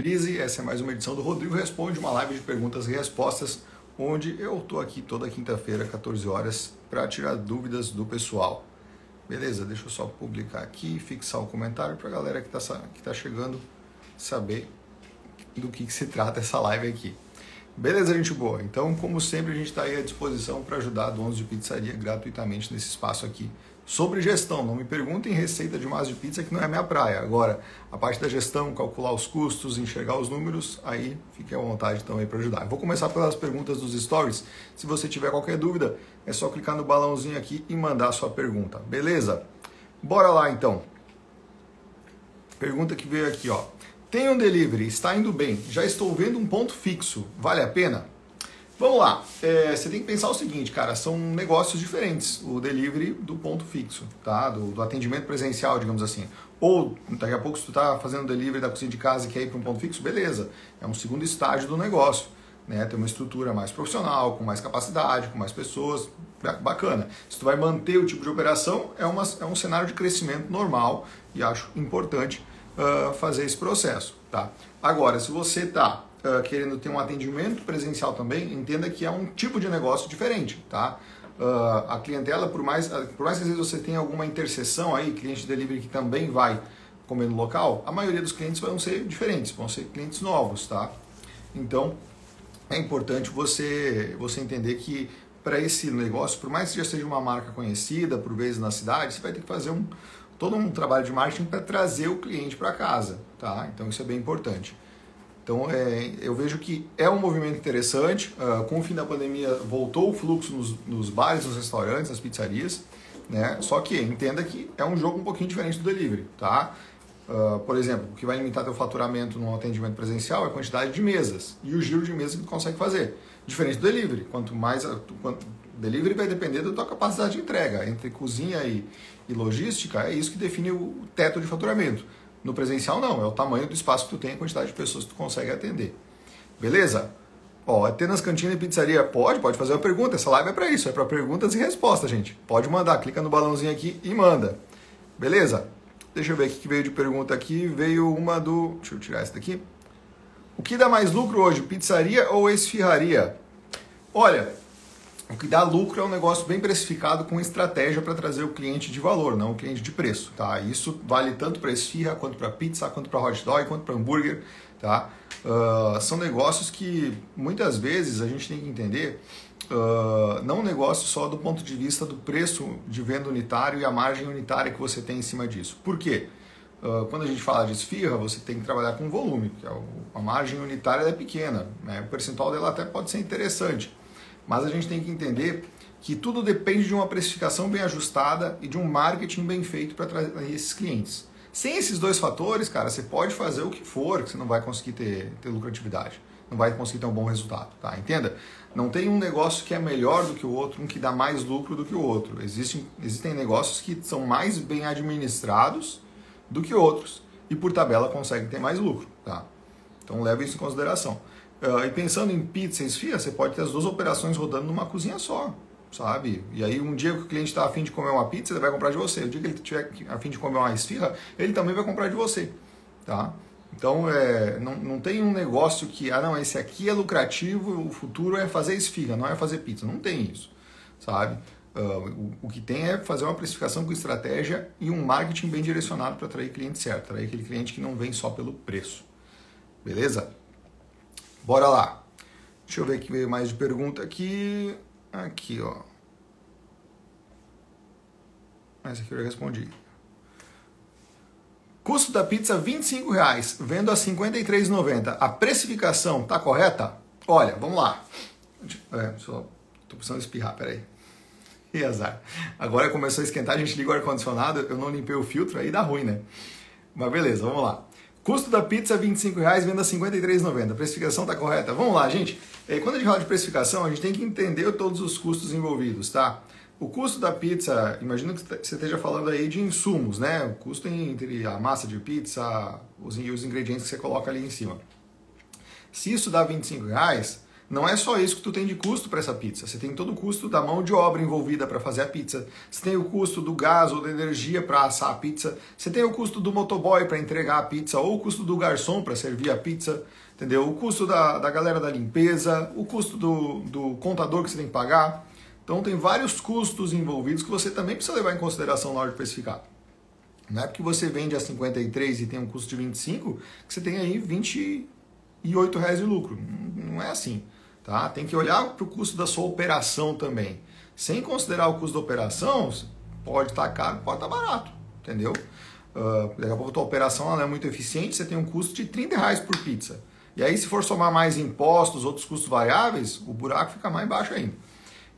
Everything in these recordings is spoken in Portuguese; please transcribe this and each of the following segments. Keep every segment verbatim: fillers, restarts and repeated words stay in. reprise, essa é mais uma edição do Rodrigo Responde, uma live de perguntas e respostas, onde eu estou aqui toda quinta-feira, quatorze horas, para tirar dúvidas do pessoal. Beleza? Deixa eu só publicar aqui, fixar o comentário para a galera que está que tá chegando saber do que, que se trata essa live aqui. Beleza, gente boa? Então, como sempre, a gente está aí à disposição para ajudar donos de pizzaria gratuitamente nesse espaço aqui. Sobre gestão, não me perguntem receita de massa de pizza, que não é minha praia. Agora, a parte da gestão, calcular os custos, enxergar os números, aí fique à vontade também para ajudar. Eu vou começar pelas perguntas dos stories. Se você tiver qualquer dúvida, é só clicar no balãozinho aqui e mandar a sua pergunta. Beleza? Bora lá, então. Pergunta que veio aqui, ó. Tenho um delivery, está indo bem, já estou vendo um ponto fixo, vale a pena? Vamos lá, é, você tem que pensar o seguinte, cara, são negócios diferentes, o delivery do ponto fixo, tá? Do, do atendimento presencial, digamos assim. Ou, daqui a pouco, se tu tá fazendo delivery da cozinha de casa e quer ir para um ponto fixo, beleza, é um segundo estágio do negócio, né? Tem uma estrutura mais profissional, com mais capacidade, com mais pessoas, bacana. Se tu vai manter o tipo de operação, é, uma, é um cenário de crescimento normal e acho importante Uh, fazer esse processo, tá? Agora, se você tá uh, querendo ter um atendimento presencial também, entenda que é um tipo de negócio diferente, tá? Uh, a clientela, por mais, uh, por mais que às vezes você tenha alguma interseção aí, cliente de delivery que também vai comer no local, a maioria dos clientes vão ser diferentes, vão ser clientes novos, tá? Então, é importante você, você entender que para esse negócio, por mais que já seja uma marca conhecida, por vezes na cidade, você vai ter que fazer um todo um trabalho de marketing para trazer o cliente para casa, tá? Então isso é bem importante. Então é, eu vejo que é um movimento interessante. Uh, com o fim da pandemia voltou o fluxo nos, nos bares, nos restaurantes, nas pizzarias, né? Só que entenda que é um jogo um pouquinho diferente do delivery, tá? Uh, por exemplo, o que vai limitar teu faturamento no atendimento presencial é a quantidade de mesas e o giro de mesas que tu consegue fazer. Diferente do delivery, quanto mais a, quanto, delivery vai depender da tua capacidade de entrega. Entre cozinha e, e logística, é isso que define o teto de faturamento. No presencial, não. É o tamanho do espaço que tu tem, a quantidade de pessoas que tu consegue atender. Beleza? Ó, Atenas Cantina e Pizzaria, pode? Pode fazer uma pergunta. Essa live é para isso. É para perguntas e respostas, gente. Pode mandar. Clica no balãozinho aqui e manda. Beleza? Deixa eu ver o que veio de pergunta aqui. Veio uma do... Deixa eu tirar essa daqui. O que dá mais lucro hoje? Pizzaria ou esfirraria? Olha... O que dá lucro é um negócio bem precificado com estratégia para trazer o cliente de valor, não o cliente de preço, tá? Isso vale tanto para esfirra, quanto para pizza, quanto para hot dog, quanto para hambúrguer, tá? Uh, são negócios que muitas vezes a gente tem que entender, uh, não um negócio só do ponto de vista do preço de venda unitário e a margem unitária que você tem em cima disso. Por quê? Uh, quando a gente fala de esfirra, você tem que trabalhar com volume, porque a margem unitária é pequena, né? O percentual dela até pode ser interessante. Mas a gente tem que entender que tudo depende de uma precificação bem ajustada e de um marketing bem feito para atrair esses clientes. Sem esses dois fatores, cara, você pode fazer o que for, que você não vai conseguir ter, ter lucratividade, não vai conseguir ter um bom resultado, tá? Entenda? Não tem um negócio que é melhor do que o outro, um que dá mais lucro do que o outro. Existem, existem negócios que são mais bem administrados do que outros e por tabela conseguem ter mais lucro, tá? Então leve isso em consideração. Uh, e pensando em pizza e esfirra, você pode ter as duas operações rodando numa cozinha só, sabe? E aí um dia que o cliente está afim de comer uma pizza, ele vai comprar de você. O dia que ele estiver afim de comer uma esfirra, ele também vai comprar de você, tá? Então é, não, não tem um negócio que, ah não, esse aqui é lucrativo, o futuro é fazer esfirra, não é fazer pizza. Não tem isso, sabe? Uh, o, o que tem é fazer uma precificação com estratégia e um marketing bem direcionado para atrair cliente certo, atrair aquele cliente que não vem só pelo preço, beleza? Bora lá. Deixa eu ver que veio mais de pergunta aqui. Aqui, ó. Essa aqui eu já respondi. Custo da pizza vinte e cinco reais, vendo a cinquenta e três reais e noventa centavos. A precificação tá correta? Olha, vamos lá. É, só tô precisando espirrar, peraí. E azar. Agora começou a esquentar, a gente liga o ar-condicionado, eu não limpei o filtro, aí dá ruim, né? Mas beleza, vamos lá. Custo da pizza vinte e cinco reais, venda cinquenta e três reais e noventa centavos. A precificação está correta. Vamos lá, gente. Quando a gente fala de precificação, a gente tem que entender todos os custos envolvidos, tá? O custo da pizza, imagino que você esteja falando aí de insumos, né? O custo entre a massa de pizza e os ingredientes que você coloca ali em cima. Se isso dá vinte e cinco reais, Não é só isso que tu tem de custo para essa pizza. Você tem todo o custo da mão de obra envolvida para fazer a pizza. Você tem o custo do gás ou da energia para assar a pizza. Você tem o custo do motoboy para entregar a pizza ou o custo do garçom para servir a pizza. Entendeu? O custo da, da galera da limpeza, o custo do, do contador que você tem que pagar. Então tem vários custos envolvidos que você também precisa levar em consideração na hora de precificar. Não é porque você vende a cinquenta e três e tem um custo de vinte e cinco que você tem aí vinte e oito reais de lucro. Não é assim. Tá? Tem que olhar para o custo da sua operação também. Sem considerar o custo da operação, pode estar caro, pode estar barato. Entendeu? Uh, daqui a pouco a tua operação ela não é muito eficiente, você tem um custo de trinta reais por pizza. E aí se for somar mais impostos, outros custos variáveis, o buraco fica mais baixo ainda.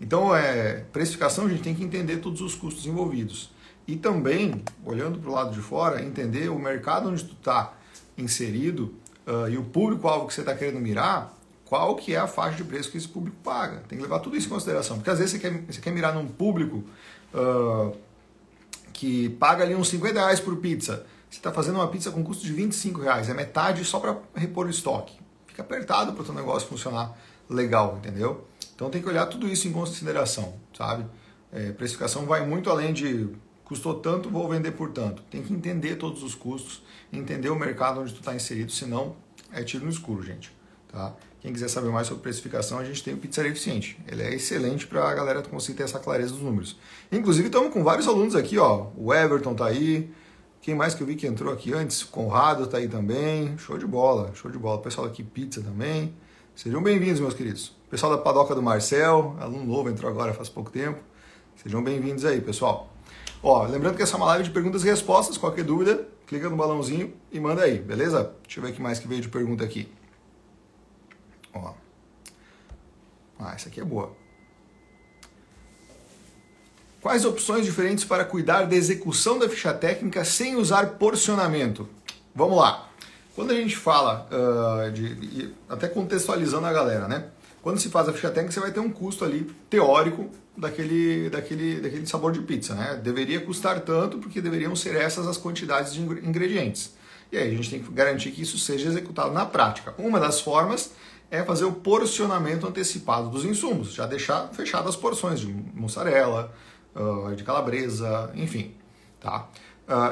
Então, é, precificação, a gente tem que entender todos os custos envolvidos. E também, olhando para o lado de fora, entender o mercado onde tu está inserido uh, e o público-alvo que você está querendo mirar, qual que é a faixa de preço que esse público paga. Tem que levar tudo isso em consideração, porque às vezes você quer, você quer mirar num público uh, que paga ali uns cinquenta reais por pizza. Você está fazendo uma pizza com custo de vinte e cinco reais, é metade só para repor o estoque. Fica apertado para o teu negócio funcionar legal, entendeu? Então tem que olhar tudo isso em consideração, sabe? É, precificação vai muito além de custou tanto, vou vender por tanto. Tem que entender todos os custos, entender o mercado onde tu está inserido, senão é tiro no escuro, gente. Tá? Quem quiser saber mais sobre precificação, a gente tem o Pizzaria Eficiente. Ele é excelente para a galera conseguir ter essa clareza dos números. Inclusive, estamos com vários alunos aqui, ó. O Everton tá aí. Quem mais que eu vi que entrou aqui antes? O Conrado tá aí também. Show de bola, show de bola. O pessoal aqui pizza também. Sejam bem-vindos, meus queridos. O pessoal da Padoca do Marcel, aluno novo, entrou agora faz pouco tempo. Sejam bem-vindos aí, pessoal. Ó, lembrando que essa é uma live de perguntas e respostas. Qualquer dúvida, clica no balãozinho e manda aí, beleza? Deixa eu ver o que mais que veio de pergunta aqui. Ó. Ah, essa aqui é boa. Quais opções diferentes para cuidar da execução da ficha técnica sem usar porcionamento? Vamos lá. Quando a gente fala, uh, de, de, até contextualizando a galera, né? Quando se faz a ficha técnica, você vai ter um custo ali teórico daquele, daquele, daquele sabor de pizza, né? Deveria custar tanto porque deveriam ser essas as quantidades de ingredientes. E aí a gente tem que garantir que isso seja executado na prática. Uma das formas é fazer o porcionamento antecipado dos insumos, já deixar fechadas as porções de mussarela, de calabresa, enfim. Tá?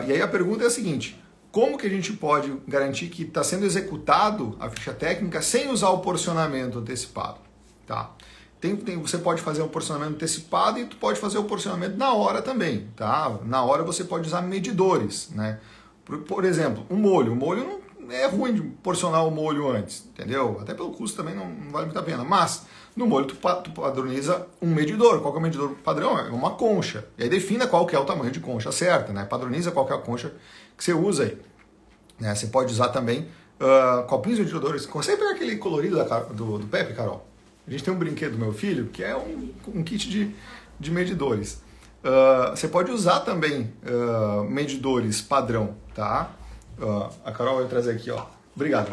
E aí a pergunta é a seguinte: como que a gente pode garantir que está sendo executado a ficha técnica sem usar o porcionamento antecipado? Tá? Tem, tem, você pode fazer um porcionamento antecipado e tu pode fazer o porcionamento na hora também. Tá? Na hora você pode usar medidores. Né? Por, por exemplo, um molho. O molho não é ruim de porcionar o molho antes, entendeu? Até pelo custo também não, não vale muito a pena. Mas no molho tu, tu padroniza um medidor. Qual que é o medidor padrão? É uma concha. E aí defina qual que é o tamanho de concha certa. Né? Padroniza qual que é a concha que você usa aí. Né? Você pode usar também uh, copinhos de medidores. Consegue pegar aquele colorido da, do, do Pepe, Carol? A gente tem um brinquedo do meu filho, que é um, um kit de, de medidores. Uh, você pode usar também uh, medidores padrão, tá? Uh, a Carol vai trazer aqui, ó. Obrigado.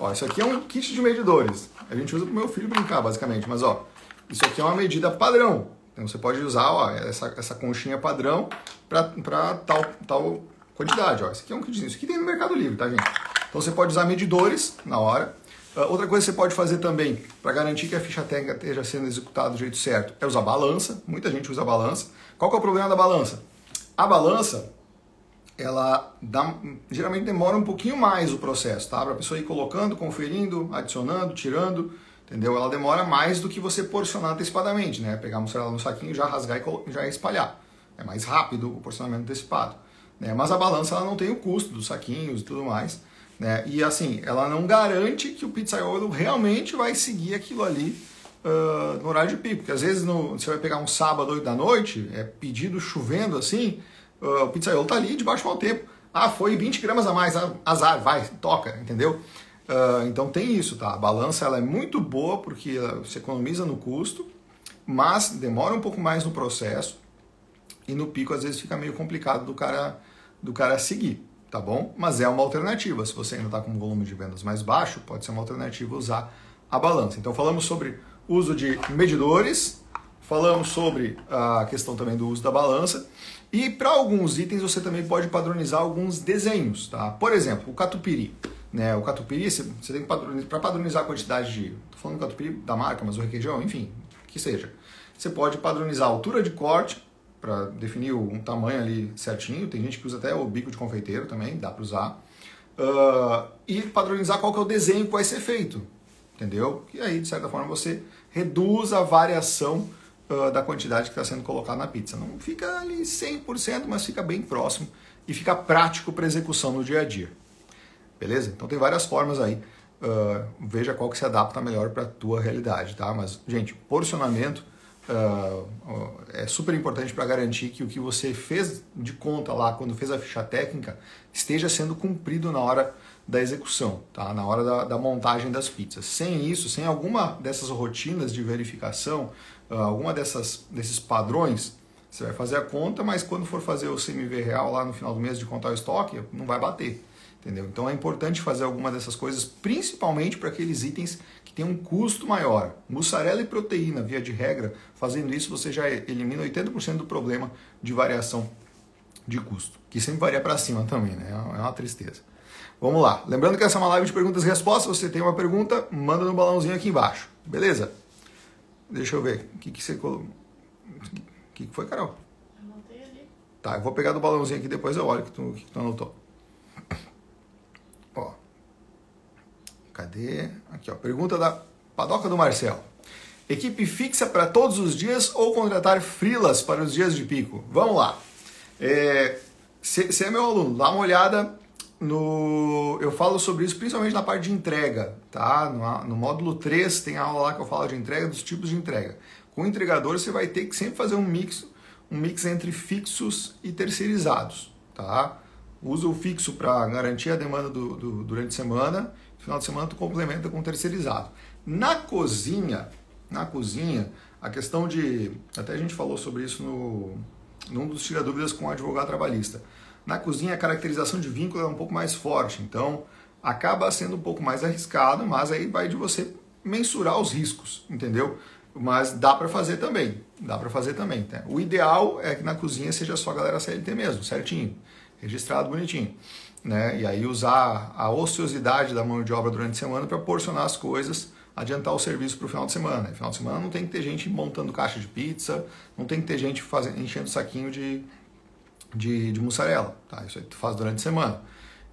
Ó, isso aqui é um kit de medidores. A gente usa pro meu filho brincar, basicamente. Mas, ó, isso aqui é uma medida padrão. Então, você pode usar, ó, essa, essa conchinha padrão para tal... tal quantidade, ó. Isso aqui é um kitzinho. Isso aqui tem no Mercado Livre, tá, gente? Então você pode usar medidores na hora. Uh, outra coisa que você pode fazer também para garantir que a ficha técnica esteja sendo executada do jeito certo é usar balança. Muita gente usa balança. Qual que é o problema da balança? A balança, ela dá, geralmente demora um pouquinho mais o processo, tá? Para a pessoa ir colocando, conferindo, adicionando, tirando, entendeu? Ela demora mais do que você porcionar antecipadamente, né? Pegar a mussarela no saquinho, já rasgar e já espalhar. É mais rápido o porcionamento antecipado. Né? Mas a balança ela não tem o custo dos saquinhos e tudo mais, né? E assim, ela não garante que o pizzaiolo realmente vai seguir aquilo ali uh, no horário de pico, porque às vezes no, você vai pegar um sábado, oito da noite, é pedido chovendo assim, uh, o pizzaiolo tá ali debaixo do mau tempo. Ah, foi vinte gramas a mais, azar, vai, toca, entendeu? Uh, então tem isso, tá? A balança ela é muito boa porque você economiza no custo, mas demora um pouco mais no processo e no pico às vezes fica meio complicado do cara... do cara seguir, tá bom? Mas é uma alternativa. Se você ainda está com um volume de vendas mais baixo, pode ser uma alternativa usar a balança. Então falamos sobre uso de medidores, falamos sobre a questão também do uso da balança e para alguns itens você também pode padronizar alguns desenhos, tá? Por exemplo, o catupiry. né, o catupiry, você tem que padronizar, para padronizar a quantidade de... Estou falando do catupiry da marca, mas o requeijão, enfim, que seja. Você pode padronizar a altura de corte, para definir um tamanho ali certinho. Tem gente que usa até o bico de confeiteiro também, dá para usar. Uh, e padronizar qual que é o desenho que vai ser feito, entendeu? E aí, de certa forma, você reduz a variação uh, da quantidade que está sendo colocada na pizza. Não fica ali cem por cento, mas fica bem próximo e fica prático para execução no dia a dia. Beleza? Então tem várias formas aí. Uh, veja qual que se adapta melhor para a tua realidade, tá? Mas, gente, porcionamento Uh, uh, é super importante para garantir que o que você fez de conta lá, quando fez a ficha técnica, esteja sendo cumprido na hora da execução, tá? Na hora da, da montagem das pizzas. Sem isso, sem alguma dessas rotinas de verificação, uh, alguma dessas, desses padrões, você vai fazer a conta, mas quando for fazer o C M V real lá no final do mês de contar o estoque, não vai bater, entendeu? Então é importante fazer alguma dessas coisas, principalmente para aqueles itens que tem um custo maior. Mussarela e proteína, via de regra, fazendo isso você já elimina oitenta por cento do problema de variação de custo, que sempre varia para cima também, né? É uma tristeza. Vamos lá. Lembrando que essa é uma live de perguntas e respostas. Se você tem uma pergunta, manda no balãozinho aqui embaixo. Beleza? Deixa eu ver. O que, que você colocou? O que, que foi, Carol? Eu anotei ali. Tá, eu vou pegar do balãozinho aqui, depois eu olho o que tu, que tu anotou. Ó. Cadê? Aqui, ó. Pergunta da Padoca do Marcel. Equipe fixa para todos os dias ou contratar freelas para os dias de pico? Vamos lá. É, se, se é meu aluno, dá uma olhada no... Eu falo sobre isso principalmente na parte de entrega, tá? No, no módulo três tem aula lá que eu falo de entrega, dos tipos de entrega. Com o entregador você vai ter que sempre fazer um mix, um mix entre fixos e terceirizados, tá? Usa o fixo para garantir a demanda do, do, durante a semana. Final de semana tu complementa com terceirizado. Na cozinha, na cozinha, a questão de... Até a gente falou sobre isso no, num dos Tira Dúvidas com o advogado trabalhista. Na cozinha a caracterização de vínculo é um pouco mais forte, então acaba sendo um pouco mais arriscado, mas aí vai de você mensurar os riscos, entendeu? Mas dá para fazer também, dá para fazer também. Tá? O ideal é que na cozinha seja só a galera C L T mesmo, certinho, registrado, bonitinho. Né? E aí usar a ociosidade da mão de obra durante a semana para porcionar as coisas, adiantar o serviço para o final de semana. No final de semana não tem que ter gente montando caixa de pizza, não tem que ter gente fazendo, enchendo saquinho de, de, de mussarela. Tá? Isso aí tu faz durante a semana.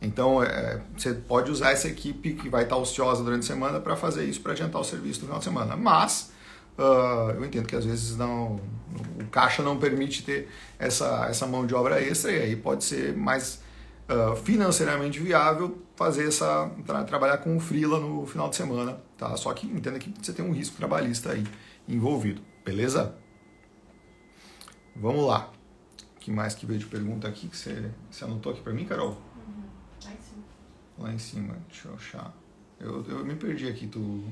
Então é, você pode usar essa equipe que vai estar ociosa durante a semana para fazer isso, para adiantar o serviço no final de semana. Mas uh, eu entendo que às vezes não, o caixa não permite ter essa, essa mão de obra extra e aí pode ser mais... Uh, financeiramente viável fazer essa tra trabalhar com o freela no final de semana, tá? Só que entenda que você tem um risco trabalhista aí envolvido, beleza? Vamos lá. O que mais que veio de pergunta aqui que você, você anotou aqui para mim, Carol? Uhum. Lá em cima. Lá em cima, deixa eu achar. Eu, eu me perdi aqui, tu...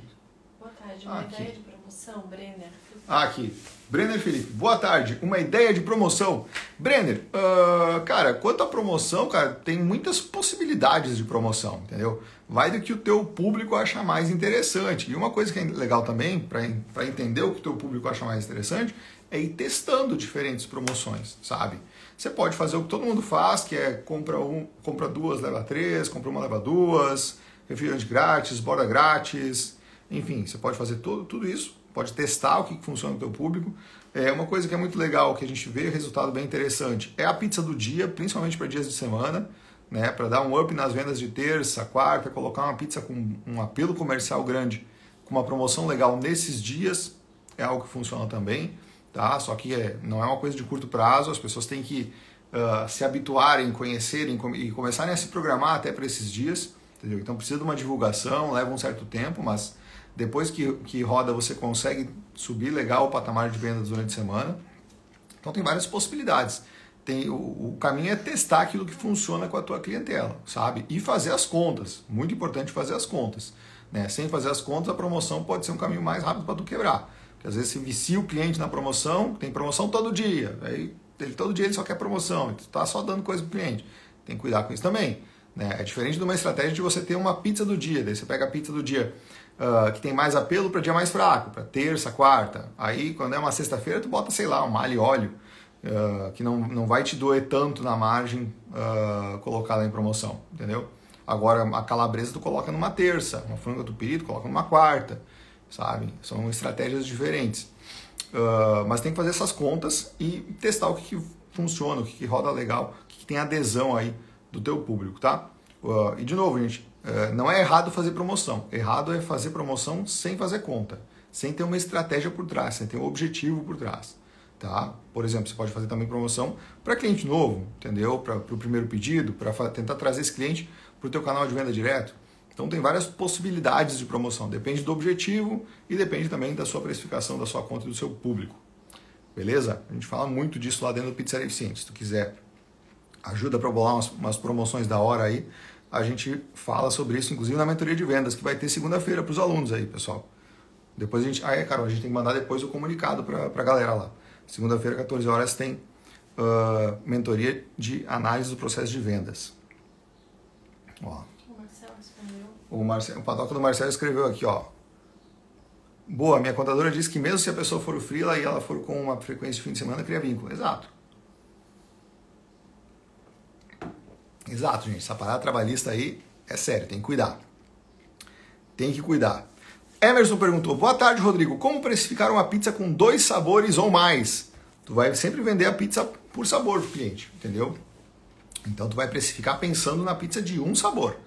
Boa tarde, uma ah, ideia aqui de promoção, Brenner. Ah, aqui. Brenner Felipe, boa tarde, uma ideia de promoção. Brenner, uh, cara, quanto à promoção, cara, tem muitas possibilidades de promoção, entendeu? Vai do que o teu público acha mais interessante. E uma coisa que é legal também, para entender o que o teu público acha mais interessante, é ir testando diferentes promoções, sabe? Você pode fazer o que todo mundo faz, que é compra, um, compra duas, leva três, compra uma, leva duas, refrigerante grátis, borda grátis... Enfim, você pode fazer tudo, tudo isso, pode testar o que funciona no teu público. É uma coisa que é muito legal, que a gente vê resultado bem interessante, é a pizza do dia, principalmente para dias de semana, né? Para dar um up nas vendas de terça, quarta, colocar uma pizza com um apelo comercial grande, com uma promoção legal nesses dias, é algo que funciona também, tá? Só que é, não é uma coisa de curto prazo, as pessoas têm que uh, se habituarem, conhecerem e começarem a se programar até para esses dias, entendeu? Então precisa de uma divulgação, leva um certo tempo, mas... Depois que, que roda, você consegue subir legal o patamar de vendas durante a semana. Então, tem várias possibilidades. Tem, o, o caminho é testar aquilo que funciona com a tua clientela, sabe? E fazer as contas. Muito importante fazer as contas. Né? Sem fazer as contas, a promoção pode ser um caminho mais rápido para tu quebrar. Porque, às vezes, você vicia o cliente na promoção, tem promoção todo dia. Aí, ele, todo dia ele só quer promoção. Tu tá só dando coisa pro cliente. Tem que cuidar com isso também. Né? É diferente de uma estratégia de você ter uma pizza do dia. Daí você pega a pizza do dia... Uh, que tem mais apelo para dia mais fraco, para terça, quarta. Aí, quando é uma sexta-feira, tu bota, sei lá, um alho e óleo, uh, que não, não vai te doer tanto na margem uh, colocada em promoção, entendeu? Agora, a calabresa tu coloca numa terça, uma franga tupiri tu coloca numa quarta, sabe? São estratégias diferentes. Uh, mas tem que fazer essas contas e testar o que, que funciona, o que, que roda legal, o que, que tem adesão aí do teu público, tá? Uh, e de novo, gente, uh, não é errado fazer promoção. Errado é fazer promoção sem fazer conta, sem ter uma estratégia por trás, sem ter um objetivo por trás, tá? Por exemplo, você pode fazer também promoção para cliente novo, entendeu? Para o primeiro pedido, para tentar trazer esse cliente para o teu canal de venda direto. Então tem várias possibilidades de promoção, depende do objetivo e depende também da sua precificação, da sua conta e do seu público. Beleza? A gente fala muito disso lá dentro do Pizzaria Eficiente. Se tu quiser ajuda para bolar umas, umas promoções da hora aí, a gente fala sobre isso, inclusive na mentoria de vendas, que vai ter segunda-feira para os alunos aí, pessoal. Depois a gente... Ah, é, Carol, a gente tem que mandar depois o comunicado para a galera lá. Segunda-feira, quatorze horas, tem uh, mentoria de análise do processo de vendas. Ó. O, Marcelo, o Padoca do Marcelo escreveu aqui, ó. Boa, minha contadora disse que mesmo se a pessoa for freela e ela for com uma frequência de fim de semana, cria vínculo. Exato. Exato, gente. Essa parada trabalhista aí é sério, tem que cuidar. Tem que cuidar. Emerson perguntou, boa tarde, Rodrigo. Como precificar uma pizza com dois sabores ou mais? Tu vai sempre vender a pizza por sabor pro cliente, entendeu? Então tu vai precificar pensando na pizza de um sabor.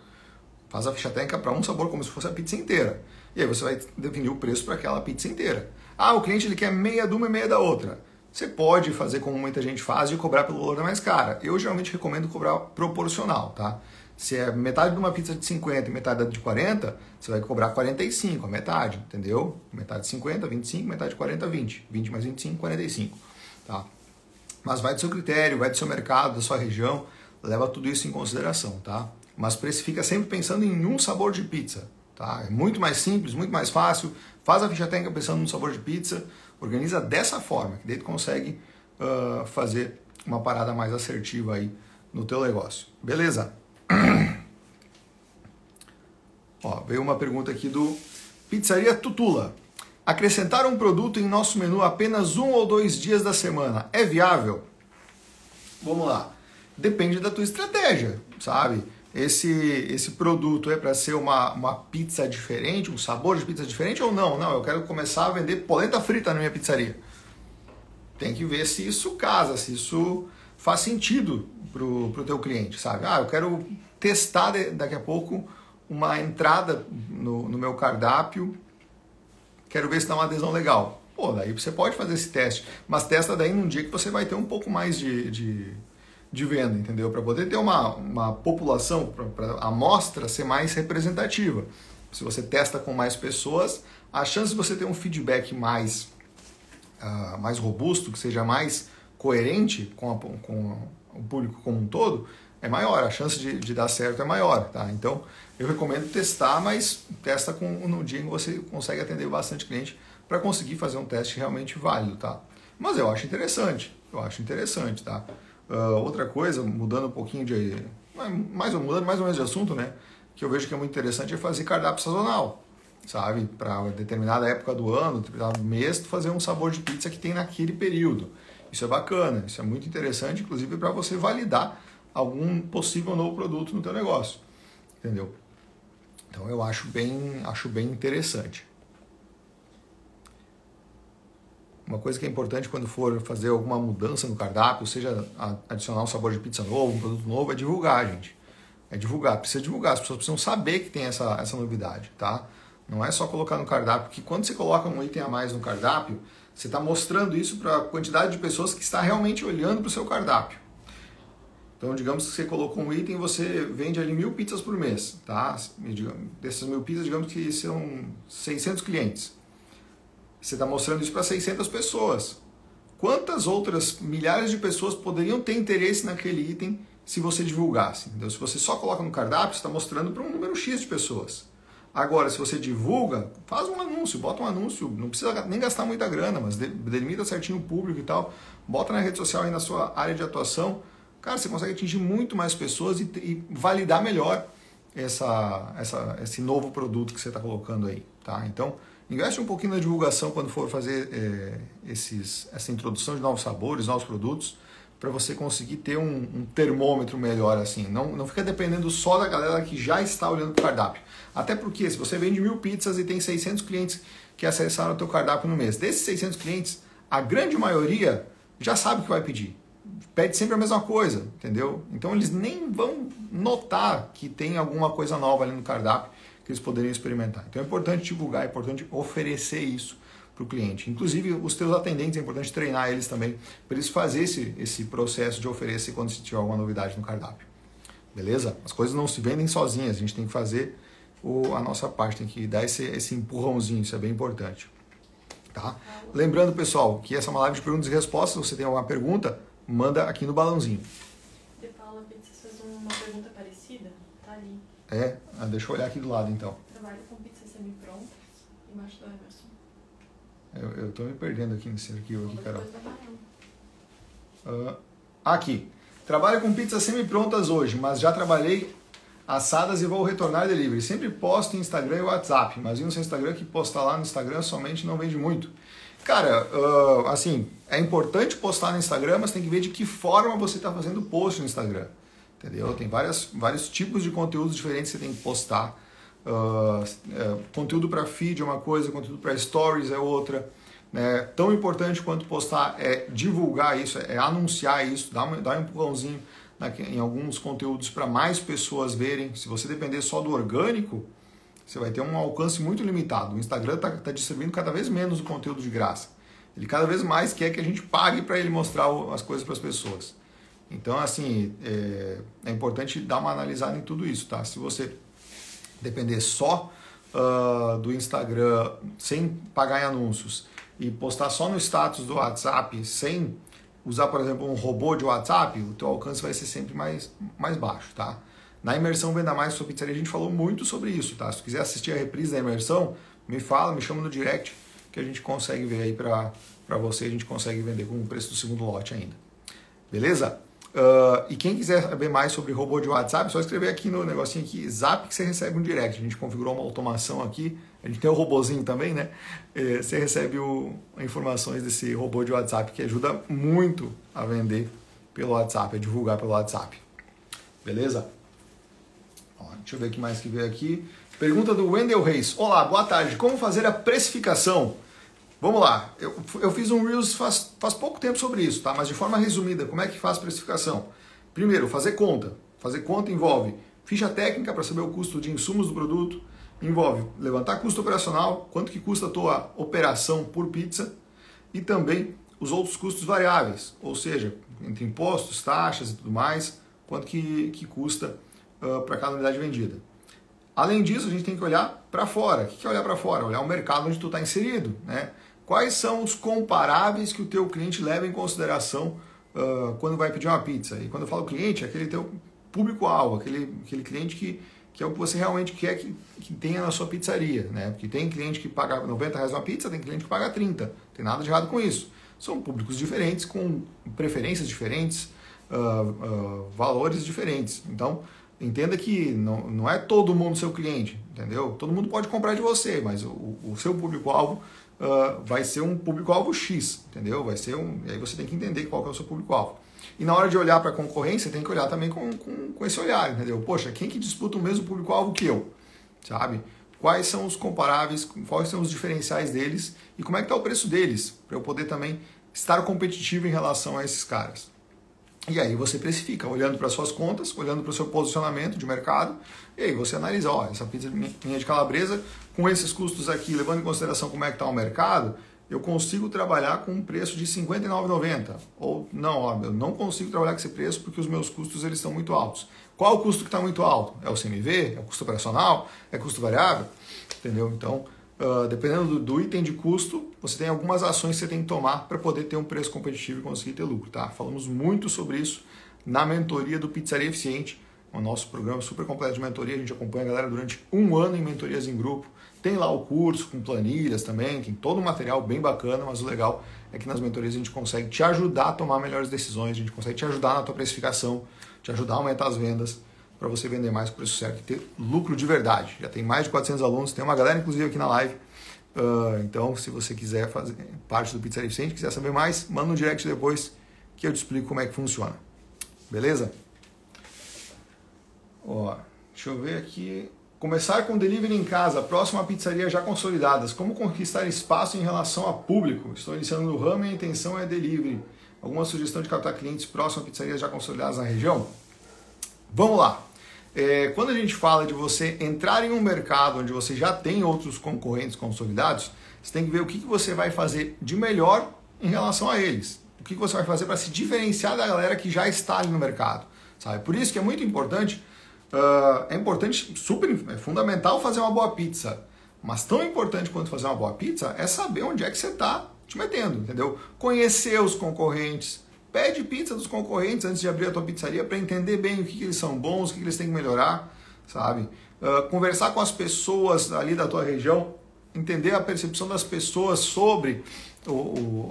Faz a ficha técnica para um sabor como se fosse a pizza inteira. E aí você vai definir o preço para aquela pizza inteira. Ah, o cliente ele quer meia de uma e meia da outra. Você pode fazer como muita gente faz de cobrar pelo valor da mais cara. Eu geralmente recomendo cobrar proporcional, tá? Se é metade de uma pizza de cinquenta e metade de quarenta, você vai cobrar quarenta e cinco, a metade, entendeu? Metade de cinquenta, vinte e cinco, metade de quarenta, vinte. vinte mais vinte e cinco, quarenta e cinco, tá? Mas vai do seu critério, vai do seu mercado, da sua região, leva tudo isso em consideração, tá? Mas precifica sempre pensando em um sabor de pizza, tá? É muito mais simples, muito mais fácil. Faz a ficha técnica pensando num sabor de pizza. Organiza dessa forma, que daí tu consegue uh, fazer uma parada mais assertiva aí no teu negócio. Beleza? Ó, veio uma pergunta aqui do Pizzaria Tutula. Acrescentar um produto em nosso menu apenas um ou dois dias da semana é viável? Vamos lá. Depende da tua estratégia, sabe? Esse, esse produto é para ser uma, uma pizza diferente, um sabor de pizza diferente ou não? Não, eu quero começar a vender polenta frita na minha pizzaria. Tem que ver se isso casa, se isso faz sentido pro, pro teu cliente, sabe? Ah, eu quero testar de, daqui a pouco uma entrada no, no meu cardápio, quero ver se dá uma adesão legal. Pô, daí você pode fazer esse teste, mas testa daí num dia que você vai ter um pouco mais de... de de venda, entendeu? Para poder ter uma, uma população, para a amostra ser mais representativa. Se você testa com mais pessoas, a chance de você ter um feedback mais, uh, mais robusto, que seja mais coerente com, a, com o público como um todo, é maior, a chance de, de dar certo é maior, tá? Então, eu recomendo testar, mas testa com, no dia em que você consegue atender bastante cliente para conseguir fazer um teste realmente válido, tá? Mas eu acho interessante, eu acho interessante, tá? Uh, outra coisa, mudando um pouquinho de... Mais, mudando mais ou menos de assunto, né? Que eu vejo que é muito interessante é fazer cardápio sazonal, sabe? Para determinada época do ano, determinado mês, fazer um sabor de pizza que tem naquele período. Isso é bacana, isso é muito interessante, inclusive para você validar algum possível novo produto no teu negócio, entendeu? Então eu acho bem, acho bem interessante. Uma coisa que é importante quando for fazer alguma mudança no cardápio, seja adicionar um sabor de pizza novo, um produto novo, é divulgar, gente. É divulgar, precisa divulgar. As pessoas precisam saber que tem essa, essa novidade, tá? Não é só colocar no cardápio, porque quando você coloca um item a mais no cardápio, você está mostrando isso para a quantidade de pessoas que está realmente olhando para o seu cardápio. Então, digamos que você colocou um item e você vende ali mil pizzas por mês, tá? Dessas mil pizzas, digamos que são seiscentos clientes. Você está mostrando isso para seiscentas pessoas. Quantas outras milhares de pessoas poderiam ter interesse naquele item se você divulgasse? Então, se você só coloca no cardápio, você está mostrando para um número X de pessoas. Agora, se você divulga, faz um anúncio, bota um anúncio. Não precisa nem gastar muita grana, mas delimita certinho o público e tal. Bota na rede social e na sua área de atuação. Cara, você consegue atingir muito mais pessoas e, e validar melhor essa, essa, esse novo produto que você está colocando aí, tá? Então... investe um pouquinho na divulgação quando for fazer é, esses, essa introdução de novos sabores, novos produtos, para você conseguir ter um, um termômetro melhor, assim. Não, não fica dependendo só da galera que já está olhando para o cardápio. Até porque se você vende mil pizzas e tem seiscentos clientes que acessaram o teu cardápio no mês, desses seiscentos clientes, a grande maioria já sabe o que vai pedir. Pede sempre a mesma coisa, entendeu? Então eles nem vão notar que tem alguma coisa nova ali no cardápio que eles poderiam experimentar. Então é importante divulgar, é importante oferecer isso para o cliente. Inclusive, os teus atendentes, é importante treinar eles também, para eles fazerem esse, esse processo de oferecer quando se tiver alguma novidade no cardápio. Beleza? As coisas não se vendem sozinhas, a gente tem que fazer o, a nossa parte, tem que dar esse, esse empurrãozinho, isso é bem importante. Tá? Lembrando, pessoal, que essa é uma live de perguntas e respostas, se você tem alguma pergunta, manda aqui no balãozinho. De Paula, você fez uma pergunta parecida? Tá ali. É? Ah, deixa eu olhar aqui do lado, então. Trabalho com pizzas semi-prontas embaixo do Emerson. Eu, eu tô me perdendo aqui nesse arquivo aqui, Carol. Uh, aqui. Trabalho com pizzas semi-prontas hoje, mas já trabalhei assadas e vou retornar delivery. Sempre posto em Instagram e WhatsApp, mas vi no seu Instagram que postar lá no Instagram somente não vende muito. Cara, uh, assim, é importante postar no Instagram, mas tem que ver de que forma você está fazendo o post no Instagram. Entendeu? Tem várias, vários tipos de conteúdos diferentes que você tem que postar. Uh, uh, conteúdo para feed é uma coisa, conteúdo para stories é outra, né? Tão importante quanto postar é divulgar isso, é anunciar isso, dar, uma, dar um empurrãozinho na, em alguns conteúdos para mais pessoas verem. Se você depender só do orgânico, você vai ter um alcance muito limitado. O Instagram está tá distribuindo cada vez menos o conteúdo de graça. Ele cada vez mais quer que a gente pague para ele mostrar o, as coisas para as pessoas. Então, assim, é, é importante dar uma analisada em tudo isso, tá? Se você depender só uh, do Instagram, sem pagar em anúncios, e postar só no status do WhatsApp, sem usar, por exemplo, um robô de WhatsApp, o teu alcance vai ser sempre mais, mais baixo, tá? Na Imersão Venda Mais sobre Pizzaria, a gente falou muito sobre isso, tá? Se tu quiser assistir a reprise da Imersão, me fala, me chama no direct, que a gente consegue ver aí pra, pra você, a gente consegue vender com o preço do segundo lote ainda. Beleza? Uh, e quem quiser saber mais sobre robô de WhatsApp, é só escrever aqui no negocinho aqui, Zap, que você recebe um direct. A gente configurou uma automação aqui, a gente tem um robozinho também, né? Uh, você recebe o, informações desse robô de WhatsApp, que ajuda muito a vender pelo WhatsApp, a divulgar pelo WhatsApp. Beleza? Ó, deixa eu ver o que mais que veio aqui. Pergunta do Wendel Reis. Olá, boa tarde. Como fazer a precificação? Vamos lá, eu, eu fiz um Reels faz, faz pouco tempo sobre isso, tá? Mas de forma resumida, como é que faz precificação? Primeiro, fazer conta. Fazer conta envolve ficha técnica para saber o custo de insumos do produto, envolve levantar custo operacional, quanto que custa a tua operação por pizza, e também os outros custos variáveis, ou seja, entre impostos, taxas e tudo mais, quanto que, que custa uh, para cada unidade vendida. Além disso, a gente tem que olhar para fora. O que é olhar para fora? Olhar o mercado onde tu está inserido, né? Quais são os comparáveis que o teu cliente leva em consideração uh, quando vai pedir uma pizza? E quando eu falo cliente, é aquele teu público-alvo, aquele, aquele cliente que, que é o que você realmente quer que, que tenha na sua pizzaria, né? Porque tem cliente que paga noventa reais uma pizza, tem cliente que paga trinta. Não tem nada de errado com isso. São públicos diferentes, com preferências diferentes, uh, uh, valores diferentes. Então, entenda que não, não é todo mundo seu cliente, entendeu? Todo mundo pode comprar de você, mas o, o seu público-alvo Uh, vai ser um público-alvo X, entendeu? Vai ser um... E aí você tem que entender qual que é o seu público-alvo. E na hora de olhar para a concorrência, tem que olhar também com, com, com esse olhar, entendeu? Poxa, quem que disputa o mesmo público-alvo que eu? Sabe? Quais são os comparáveis, quais são os diferenciais deles e como é que está o preço deles, para eu poder também estar competitivo em relação a esses caras. E aí você precifica, olhando para suas contas, olhando para o seu posicionamento de mercado, e aí você analisa, ó, essa pizza minha de calabresa, com esses custos aqui, levando em consideração como é que está o mercado, eu consigo trabalhar com um preço de cinquenta e nove reais e noventa centavos. Ou, não, ó, eu não consigo trabalhar com esse preço porque os meus custos eles estão muito altos. Qual o custo que está muito alto? É o C M V? É o custo operacional? É custo variável? Entendeu? Então, uh, dependendo do, do item de custo, você tem algumas ações que você tem que tomar para poder ter um preço competitivo e conseguir ter lucro, tá? Falamos muito sobre isso na mentoria do Pizzaria Eficiente, o nosso programa super completo de mentoria. A gente acompanha a galera durante um ano em mentorias em grupo. Tem lá o curso com planilhas também, tem todo um material bem bacana, mas o legal é que nas mentorias a gente consegue te ajudar a tomar melhores decisões, a gente consegue te ajudar na tua precificação, te ajudar a aumentar as vendas para você vender mais com o preço certo e ter lucro de verdade. Já tem mais de quatrocentos alunos, tem uma galera inclusive aqui na live. Uh, então, se você quiser fazer parte do Pizzaria Eficiente, quiser saber mais, manda um direct depois que eu te explico como é que funciona. Beleza? Ó, deixa eu ver aqui. Começar com delivery em casa, próximo a pizzaria já consolidadas. Como conquistar espaço em relação a público? Estou iniciando no ramo e a intenção é delivery. Alguma sugestão de captar clientes próximo a pizzarias já consolidadas na região? Vamos lá. É, quando a gente fala de você entrar em um mercado onde você já tem outros concorrentes consolidados, você tem que ver o que você vai fazer de melhor em relação a eles. O que você vai fazer para se diferenciar da galera que já está ali no mercado. Sabe? Por isso que é muito importante... Uh, é importante, super, é fundamental fazer uma boa pizza, mas tão importante quanto fazer uma boa pizza é saber onde é que você está te metendo, entendeu? Conhecer os concorrentes, pede pizza dos concorrentes antes de abrir a tua pizzaria para entender bem o que, que eles são bons, o que, que eles têm que melhorar, sabe? Uh, conversar com as pessoas ali da tua região, entender a percepção das pessoas sobre o,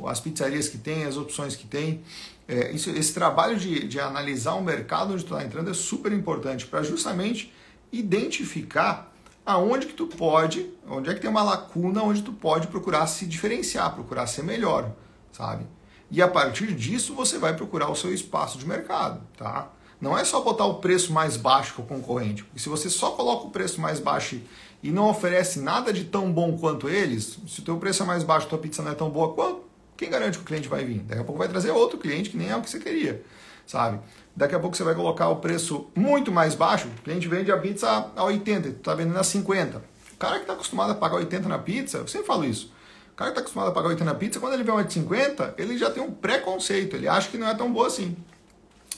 o, as pizzarias que tem, as opções que tem. É, isso, esse trabalho de, de analisar o mercado onde tu está entrando é super importante para justamente identificar aonde que tu pode, onde é que tem uma lacuna, onde tu pode procurar se diferenciar, procurar ser melhor, sabe? E a partir disso você vai procurar o seu espaço de mercado, tá? Não é só botar o preço mais baixo que o concorrente, porque se você só coloca o preço mais baixo e não oferece nada de tão bom quanto eles, se o teu preço é mais baixo, tua pizza não é tão boa quanto, quem garante que o cliente vai vir? Daqui a pouco vai trazer outro cliente que nem é o que você queria, sabe? Daqui a pouco você vai colocar o preço muito mais baixo, o cliente vende a pizza a oitenta, tu tá vendendo a cinquenta. O cara que tá acostumado a pagar oitenta na pizza, eu sempre falo isso, o cara que tá acostumado a pagar oitenta na pizza, quando ele vê uma de cinquenta, ele já tem um preconceito, ele acha que não é tão boa assim.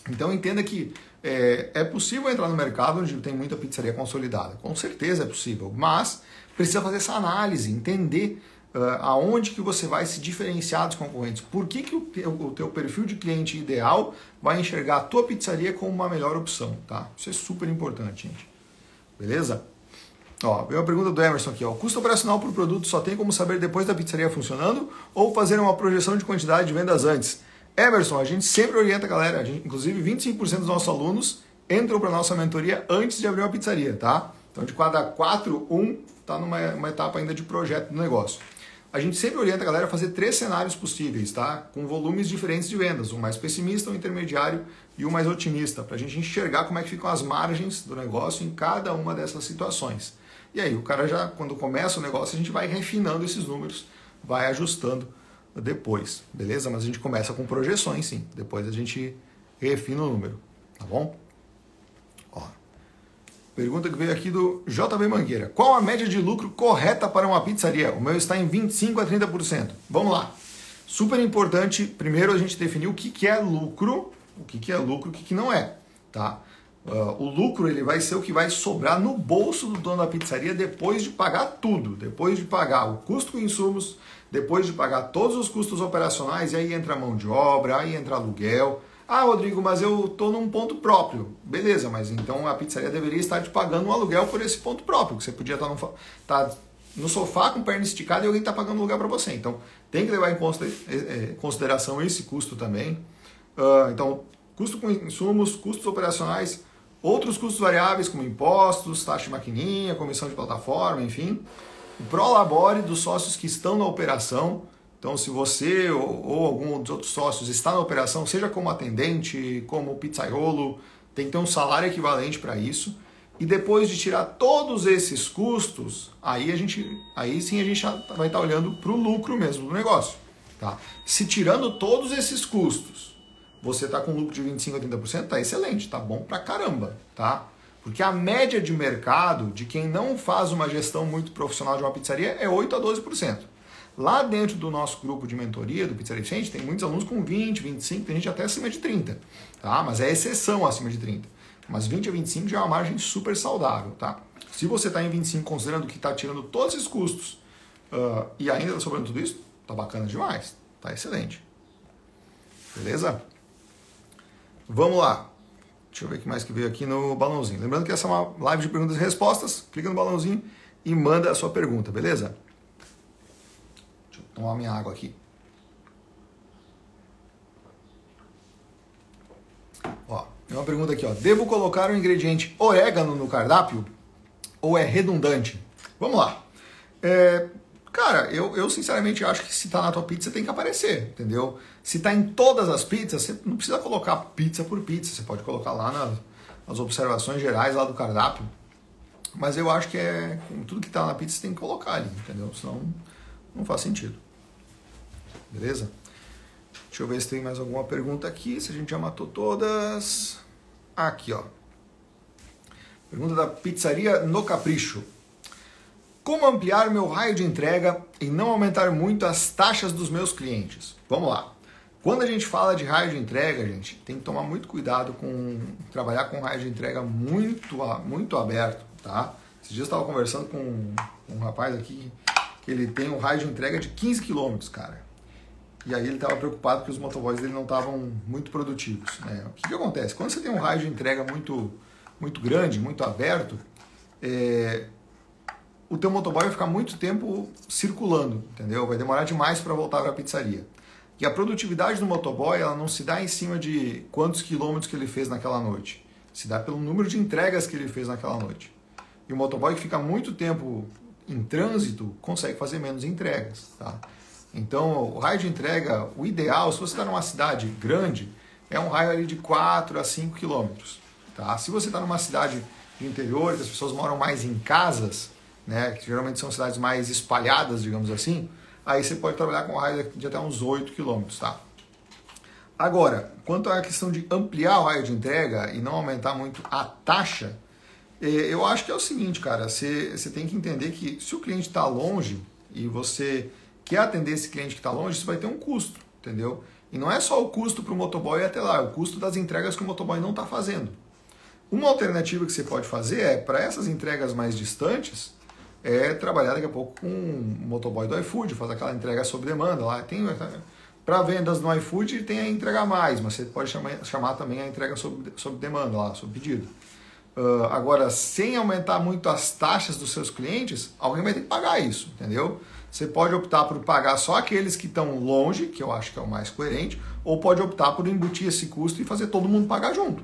Então entenda que é, é possível entrar no mercado onde tem muita pizzaria consolidada, com certeza é possível, mas precisa fazer essa análise, entender... Uh, aonde que você vai se diferenciar dos concorrentes, por que, que o, teu, o teu perfil de cliente ideal vai enxergar a tua pizzaria como uma melhor opção, tá? Isso é super importante, gente. Beleza? Ó, veio uma pergunta do Emerson aqui, ó. O custo operacional para o produto só tem como saber depois da pizzaria funcionando ou fazer uma projeção de quantidade de vendas antes? Emerson, a gente sempre orienta a galera, a gente, inclusive vinte e cinco por cento dos nossos alunos entram para a nossa mentoria antes de abrir uma pizzaria, tá? Então de cada quatro, um está numa uma etapa ainda de projeto do negócio. A gente sempre orienta a galera a fazer três cenários possíveis, tá? Com volumes diferentes de vendas, um mais pessimista, um intermediário e um mais otimista, para a gente enxergar como é que ficam as margens do negócio em cada uma dessas situações. E aí o cara já, quando começa o negócio, a gente vai refinando esses números, vai ajustando depois, beleza? Mas a gente começa com projeções, sim. Depois a gente refina o número, tá bom? Ó, pergunta que veio aqui do J B Mangueira. Qual a média de lucro correta para uma pizzaria? O meu está em vinte e cinco por cento a trinta por cento. Vamos lá. Super importante, primeiro a gente definir o que é lucro, o que é lucro, o que não é. Tá? Uh, o lucro ele vai ser o que vai sobrar no bolso do dono da pizzaria depois de pagar tudo. Depois de pagar o custo com insumos, depois de pagar todos os custos operacionais, e aí entra mão de obra, aí entra aluguel... Ah, Rodrigo, mas eu estou num ponto próprio. Beleza, mas então a pizzaria deveria estar te pagando um aluguel por esse ponto próprio, que você podia estar no, tá no sofá com perna esticada e alguém está pagando lugar para você. Então, tem que levar em consideração esse custo também. Uh, então, custo com insumos, custos operacionais, outros custos variáveis como impostos, taxa de maquininha, comissão de plataforma, enfim. O prolabore dos sócios que estão na operação. Então, se você ou, ou algum dos outros sócios está na operação, seja como atendente, como pizzaiolo, tem que ter um salário equivalente para isso. E depois de tirar todos esses custos, aí, a gente, aí sim a gente vai estar olhando para o lucro mesmo do negócio. Tá? Se tirando todos esses custos, você está com lucro de vinte e cinco por cento a trinta por cento, está excelente, está bom para caramba. Tá? Porque a média de mercado de quem não faz uma gestão muito profissional de uma pizzaria é oito por cento a doze por cento. Lá dentro do nosso grupo de mentoria do Pizzaria Eficiente, tem muitos alunos com vinte, vinte e cinco, tem gente até acima de trinta, tá? Mas é exceção acima de trinta. Mas vinte a vinte e cinco já é uma margem super saudável, tá? Se você está em vinte e cinco considerando que está tirando todos esses custos uh, e ainda está sobrando tudo isso, tá bacana demais, tá excelente. Beleza? Vamos lá. Deixa eu ver o que mais que veio aqui no balãozinho. Lembrando que essa é uma live de perguntas e respostas, clica no balãozinho e manda a sua pergunta, beleza? Tomar minha água aqui. Ó, tem uma pergunta aqui, ó. Devo colocar o ingrediente orégano no cardápio? Ou é redundante? Vamos lá. É, Cara, eu, eu sinceramente acho que se tá na tua pizza tem que aparecer, entendeu? Se tá em todas as pizzas, você não precisa colocar pizza por pizza, você pode colocar lá nas, nas observações gerais lá do cardápio, mas eu acho que é tudo que tá na pizza você tem que colocar ali, entendeu? Senão não faz sentido. Beleza? Deixa eu ver se tem mais alguma pergunta aqui, se a gente já matou todas. Aqui, ó. Pergunta da Pizzaria No Capricho. Como ampliar meu raio de entrega e não aumentar muito as taxas dos meus clientes? Vamos lá. Quando a gente fala de raio de entrega, gente, tem que tomar muito cuidado com trabalhar com raio de entrega muito, muito aberto, tá? Esses dias eu estava conversando com um rapaz aqui que ele tem um raio de entrega de quinze quilômetros, cara. E aí ele estava preocupado que os motoboys dele não estavam muito produtivos, né? O que que acontece? Quando você tem um raio de entrega muito, muito grande, muito aberto, é... o teu motoboy vai ficar muito tempo circulando, entendeu? Vai demorar demais para voltar para a pizzaria. E a produtividade do motoboy, ela não se dá em cima de quantos quilômetros que ele fez naquela noite. Se dá pelo número de entregas que ele fez naquela noite. E o motoboy que fica muito tempo em trânsito, consegue fazer menos entregas, tá? Então, o raio de entrega, o ideal, se você está numa cidade grande, é um raio ali de quatro a cinco quilômetros, tá? Se você está numa cidade de interior, que as pessoas moram mais em casas, né, que geralmente são cidades mais espalhadas, digamos assim, aí você pode trabalhar com um raio de até uns oito quilômetros, tá? Agora, quanto à questão de ampliar o raio de entrega e não aumentar muito a taxa, eu acho que é o seguinte, cara, você, você tem que entender que se o cliente está longe e você quer atender esse cliente que está longe, você vai ter um custo, entendeu? E não é só o custo para o motoboy até lá, é o custo das entregas que o motoboy não está fazendo. Uma alternativa que você pode fazer é, para essas entregas mais distantes, é trabalhar daqui a pouco com um motoboy do iFood, faz aquela entrega sob demanda lá. Tem para vendas no iFood, tem a entrega a mais, mas você pode chamar, chamar também a entrega sob, sob demanda lá, sob pedido. Uh, agora, sem aumentar muito as taxas dos seus clientes, alguém vai ter que pagar isso, entendeu? Você pode optar por pagar só aqueles que estão longe, que eu acho que é o mais coerente, ou pode optar por embutir esse custo e fazer todo mundo pagar junto.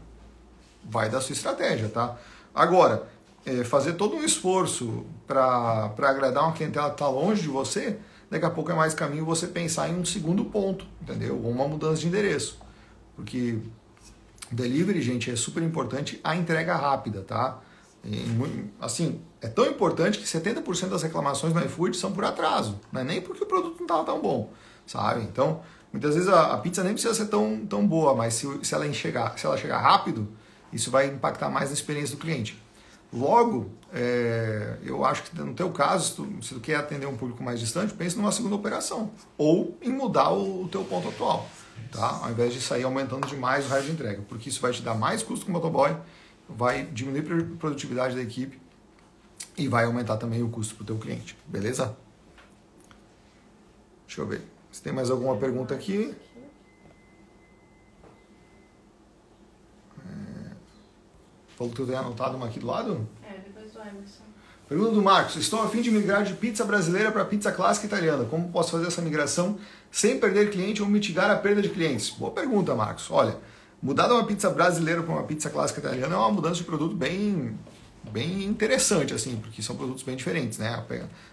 Vai da sua estratégia, tá? Agora, É fazer todo um esforço para agradar uma clientela que está longe de você, daqui a pouco é mais caminho você pensar em um segundo ponto, entendeu? Ou uma mudança de endereço. Porque delivery, gente, é super importante a entrega rápida, tá? E, assim, é tão importante que setenta por cento das reclamações no iFood são por atraso, não é nem porque o produto não estava tão bom, sabe? Então, muitas vezes a, a pizza nem precisa ser tão, tão boa, mas se, se, ela enxergar, se ela chegar rápido, isso vai impactar mais na experiência do cliente. Logo, é, eu acho que no teu caso, se tu, se tu quer atender um público mais distante, pense numa segunda operação ou em mudar o, o teu ponto atual, tá? Ao invés de sair aumentando demais o raio de entrega, porque isso vai te dar mais custo com o motoboy, vai diminuir a produtividade da equipe e vai aumentar também o custo para o teu cliente, beleza? Deixa eu ver se tem mais alguma pergunta aqui. Falou que eu tenho anotado uma aqui do lado? É, depois do Emerson. Pergunta do Marcos. Estou a fim de migrar de pizza brasileira para pizza clássica italiana. Como posso fazer essa migração sem perder cliente ou mitigar a perda de clientes? Boa pergunta, Marcos. Olha, mudar de uma pizza brasileira para uma pizza clássica italiana é uma mudança de produto bem, bem interessante, assim, porque são produtos bem diferentes, né?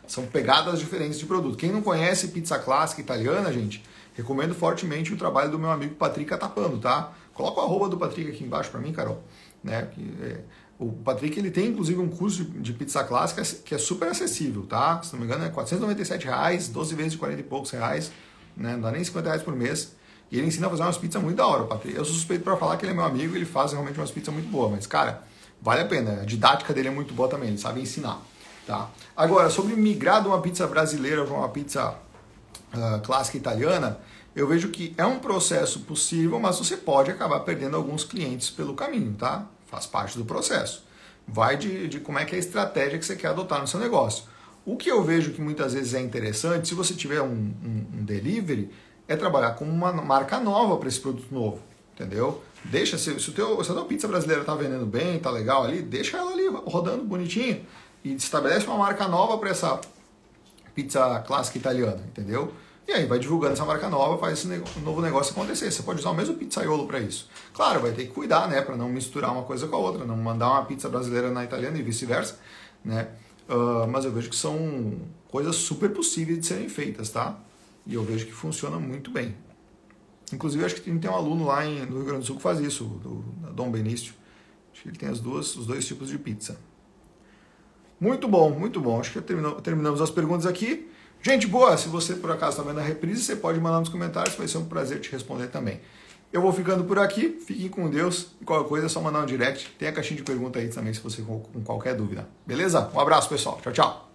São pegadas diferentes de produto. Quem não conhece pizza clássica italiana, gente, recomendo fortemente o trabalho do meu amigo Patrick Atapando, tá? Coloca o arroba do Patrick aqui embaixo para mim, Carol. Né? O Patrick, ele tem inclusive um curso de pizza clássica que é super acessível, tá? Se não me engano é quatrocentos e noventa e sete reais, doze vezes de quarenta e poucos reais, né? Não dá nem cinquenta reais por mês. E ele ensina a fazer umas pizzas muito da hora, Patrick. Eu sou suspeito para falar que ele é meu amigo, ele faz realmente umas pizzas muito boas, mas cara, vale a pena. A didática dele é muito boa também, ele sabe ensinar, tá? Agora, sobre migrar de uma pizza brasileira para uma pizza uh, clássica italiana, eu vejo que é um processo possível, mas você pode acabar perdendo alguns clientes pelo caminho, tá? Faz parte do processo. Vai de, de como é que é a estratégia que você quer adotar no seu negócio. O que eu vejo que muitas vezes é interessante, se você tiver um, um, um delivery, é trabalhar com uma marca nova para esse produto novo, entendeu? Deixa, se, se, o teu, se a tua pizza brasileira tá vendendo bem, tá legal ali, deixa ela ali rodando bonitinho e estabelece uma marca nova para essa pizza clássica italiana, entendeu? E aí vai divulgando essa marca nova, faz esse nego- novo negócio acontecer. Você pode usar o mesmo pizzaiolo para isso. Claro, vai ter que cuidar, né, para não misturar uma coisa com a outra, não mandar uma pizza brasileira na italiana e vice-versa, né? uh, mas eu vejo que são coisas super possíveis de serem feitas, tá? E eu vejo que funciona muito bem. Inclusive, eu acho que tem um aluno lá em, no Rio Grande do Sul que faz isso, do Dom Benício. Acho que ele tem as duas, os dois tipos de pizza. Muito bom, muito bom. Acho que terminou, terminamos as perguntas aqui. Gente boa, se você por acaso está vendo a reprise, você pode mandar nos comentários, vai ser um prazer te responder também. Eu vou ficando por aqui, fiquem com Deus. E qualquer coisa é só mandar um direct. Tem a caixinha de pergunta aí também se você for com qualquer dúvida. Beleza? Um abraço, pessoal. Tchau, tchau.